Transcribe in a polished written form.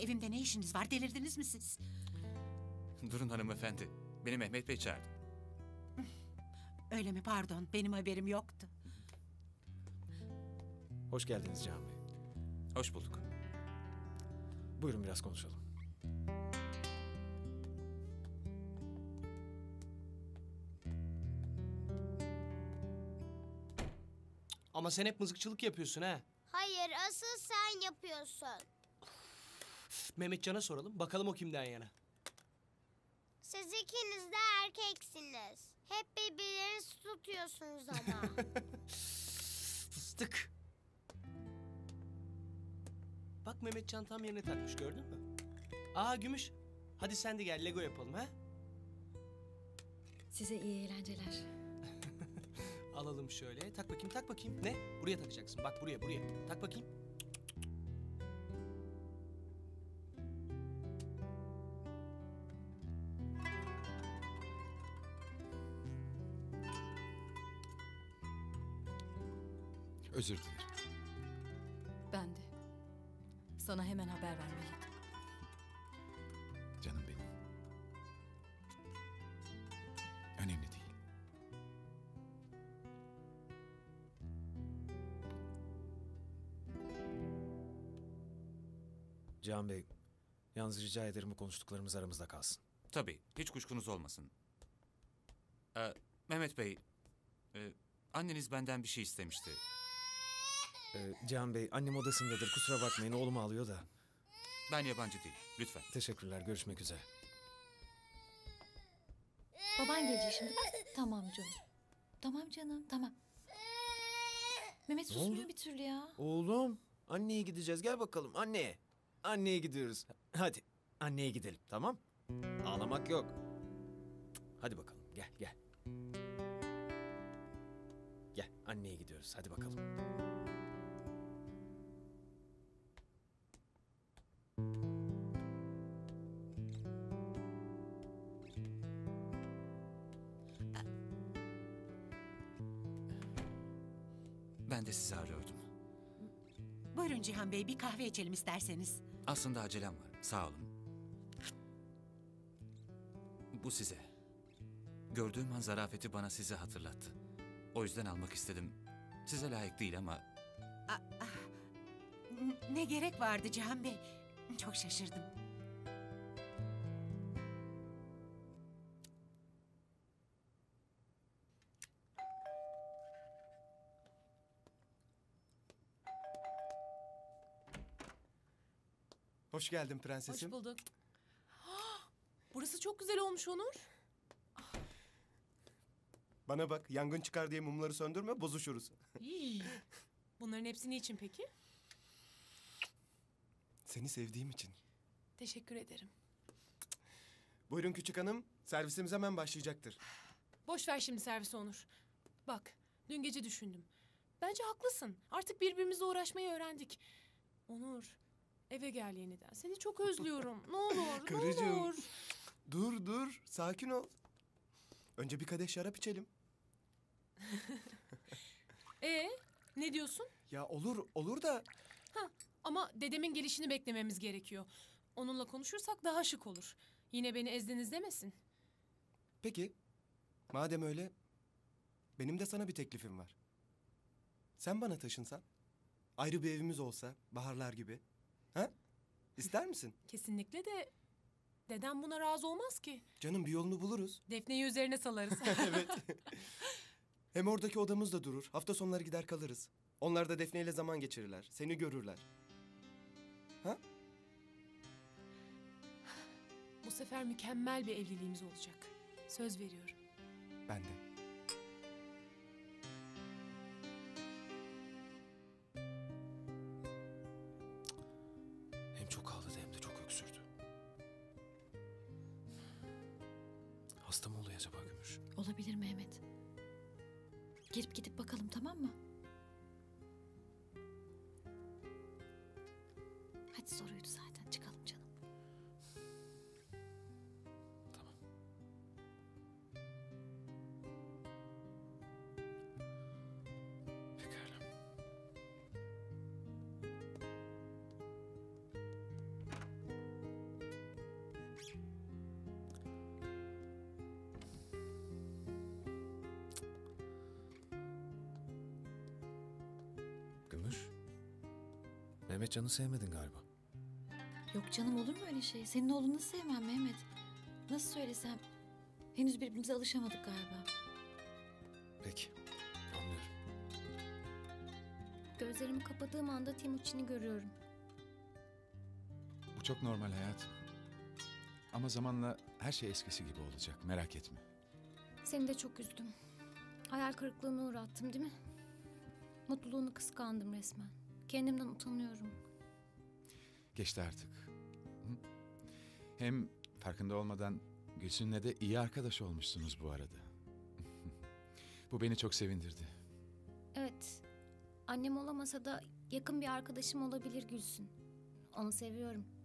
saatte evimde ne işiniz var? Delirdiniz mi siz? Durun hanımefendi. Beni Mehmet Bey çağırdı. Öyle mi? Pardon. Benim haberim yoktu. Hoş geldiniz Can Bey. Hoş bulduk. Buyurun biraz konuşalım. Ama sen hep mızıkçılık yapıyorsun ha. Hayır, asıl sen yapıyorsun. Mehmetcan'a soralım, bakalım o kimden yana. Siz ikiniz de erkeksiniz. Hep birbirlerinizi tutuyorsunuz ama. Fıstık. Bak Mehmetcan tam yerine takmış, gördün mü? Aa Gümüş, hadi sen de gel Lego yapalım ha. Size iyi eğlenceler. Alalım şöyle, tak bakayım, tak bakayım. Ne? Buraya takacaksın, bak buraya, buraya. Tak bakayım. Özür dilerim. Ben de. Sana hemen haber vermeliydim. Canım benim. Önemli değil. Can Bey, yalnız rica ederim bu konuştuklarımız aramızda kalsın. Tabii, hiç kuşkunuz olmasın. Mehmet Bey, anneniz benden bir şey istemişti. Can Bey, annem odasındadır, kusura bakmayın, oğlumu alıyor da. Ben yabancı değil, lütfen. Teşekkürler, görüşmek üzere. Baban gelecek şimdi, bak. Tamam canım. Tamam canım, tamam. Mehmet susmuyor bir türlü ya. Oğlum, anneye gideceğiz, gel bakalım, anneye. Anneye gidiyoruz. Hadi anneye gidelim, tamam? Ağlamak yok. Hadi bakalım, gel gel. Gel anneye gidiyoruz, hadi bakalım. Ben de sizi arıyordum. Buyurun Cihan Bey, bir kahve içelim isterseniz. Aslında acelem var, sağ olun. Bu size. Gördüğüm an zarafeti bana size hatırlattı. O yüzden almak istedim. Size layık değil ama... Ne gerek vardı Can Bey? Çok şaşırdım. Hoş geldin prensesim. Hoş bulduk. Burası çok güzel olmuş Onur. Bana bak, yangın çıkar diye mumları söndürme, bozuşuruz. Bunların hepsi niçin peki? Seni sevdiğim için. Teşekkür ederim. Buyurun küçük hanım, servisimiz hemen başlayacaktır. Boş ver şimdi servisi Onur. Bak, dün gece düşündüm. Bence haklısın. Artık birbirimizle uğraşmayı öğrendik. Onur, eve gel yeniden. Seni çok özlüyorum. Ne olur, karıcığım, ne olur. Dur, dur. Sakin ol. Önce bir kadeh şarap içelim. Ne diyorsun? Ya olur, olur da... Ha, ama dedemin gelişini beklememiz gerekiyor. Onunla konuşursak daha şık olur. Yine beni ezdiniz demesin. Peki, madem öyle... Benim de sana bir teklifim var. Sen bana taşınsan... Ayrı bir evimiz olsa, baharlar gibi... Ha? İster misin? Kesinlikle de dedem buna razı olmaz ki. Canım bir yolunu buluruz. Defne'yi üzerine salarız. Evet. Hem oradaki odamız da durur. Hafta sonları gider kalırız. Onlar da Defne'yle zaman geçirirler. Seni görürler. Ha? Bu sefer mükemmel bir evliliğimiz olacak. Söz veriyorum. Ben de. Çok ağladı hem de çok öksürdü. Hasta mı oluyor acaba Gümüş? Olabilir Mehmet. Gelip gidip bakalım, tamam mı? Hadi soruydu zaten, çıkalım canım. Tamam. Pekala. Mehmetcan'ı sevmedin galiba. Yok canım, olur mu öyle şey? Senin oğlunu nasıl sevmem Mehmet? Nasıl söylesem, henüz birbirimize alışamadık galiba. Peki, anlıyorum. Gözlerimi kapadığım anda Timuçin'i görüyorum. Bu çok normal hayatım. Ama zamanla her şey eskisi gibi olacak, merak etme. Seni de çok üzdüm. Hayal kırıklığına uğrattım değil mi? Mutluluğunu kıskandım resmen. Kendimden utanıyorum. Geçti artık. Hem farkında olmadan Gülsün'le de iyi arkadaş olmuşsunuz bu arada. Bu beni çok sevindirdi. Evet. Annem olamasa da yakın bir arkadaşım olabilir Gülsün. Onu seviyorum.